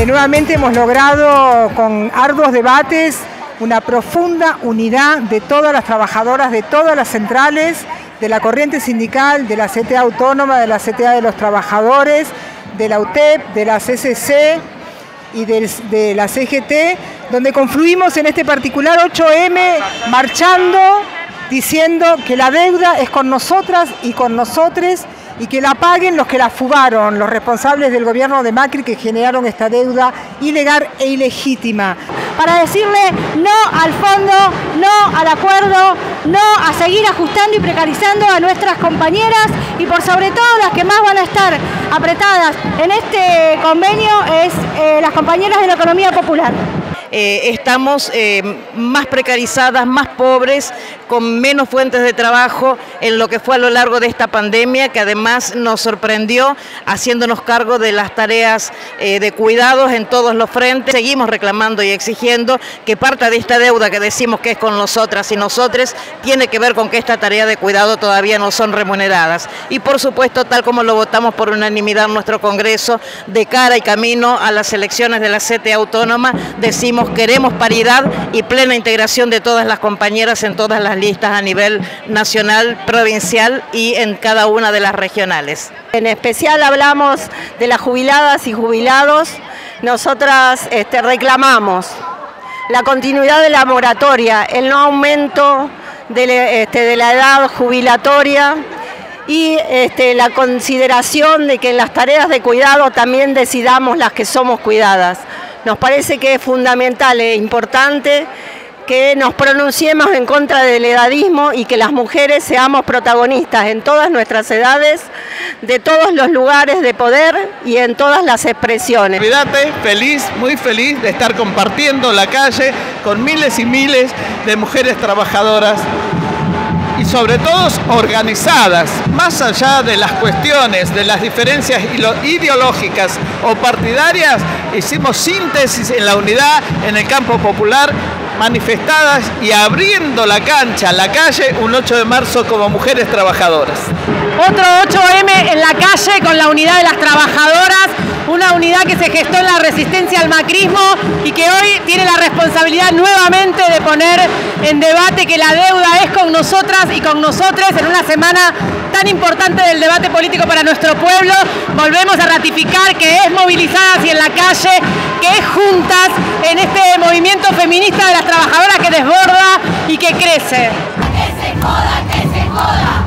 que nuevamente hemos logrado con arduos debates una profunda unidad de todas las trabajadoras, de todas las centrales, de la corriente sindical, de la CTA Autónoma, de la CTA de los Trabajadores, de la UTEP, de la CCC y de la CGT, donde confluimos en este particular 8M, marchando, diciendo que la deuda es con nosotras y con nosotres, y que la paguen los que la fugaron, los responsables del gobierno de Macri que generaron esta deuda ilegal e ilegítima. Para decirle no al fondo, no al acuerdo, no a seguir ajustando y precarizando a nuestras compañeras, y por sobre todo las que más van a estar apretadas en este convenio es las compañeras de la economía popular. Estamos más precarizadas, más pobres, con menos fuentes de trabajo en lo que fue a lo largo de esta pandemia, que además nos sorprendió haciéndonos cargo de las tareas de cuidados en todos los frentes. Seguimos reclamando y exigiendo que parte de esta deuda que decimos que es con nosotras y nosotres tiene que ver con que esta tarea de cuidado todavía no son remuneradas. Y por supuesto, tal como lo votamos por unanimidad en nuestro Congreso, de cara y camino a las elecciones de la CTA Autónoma, decimos queremos paridad y plena integración de todas las compañeras en todas las listas a nivel nacional, provincial y en cada una de las regionales. En especial hablamos de las jubiladas y jubilados. Nosotras reclamamos la continuidad de la moratoria, el no aumento de la edad jubilatoria y la consideración de que en las tareas de cuidado también decidamos las que somos cuidadas. Nos parece que es fundamental e importante que nos pronunciemos en contra del edadismo y que las mujeres seamos protagonistas en todas nuestras edades, de todos los lugares de poder y en todas las expresiones. Cuídate, feliz, muy feliz de estar compartiendo la calle con miles y miles de mujeres trabajadoras y sobre todo organizadas, más allá de las cuestiones, de las diferencias ideológicas o partidarias. Hicimos síntesis en la unidad, en el campo popular, manifestadas y abriendo la cancha, la calle, un 8 de marzo como mujeres trabajadoras. Otro 8M en la calle con la unidad de las trabajadoras, una unidad que se gestó en la resistencia al macrismo y que hoy tiene la responsabilidad nuevamente de poner en debate que la deuda es con nosotras y con nosotres en una semana tan importante del debate político para nuestro pueblo. Volvemos a ratificar que es movilizadas y en la calle, que es juntas en este movimiento feminista de las trabajadoras que desborda y que crece. ¡Que se joda, que se joda!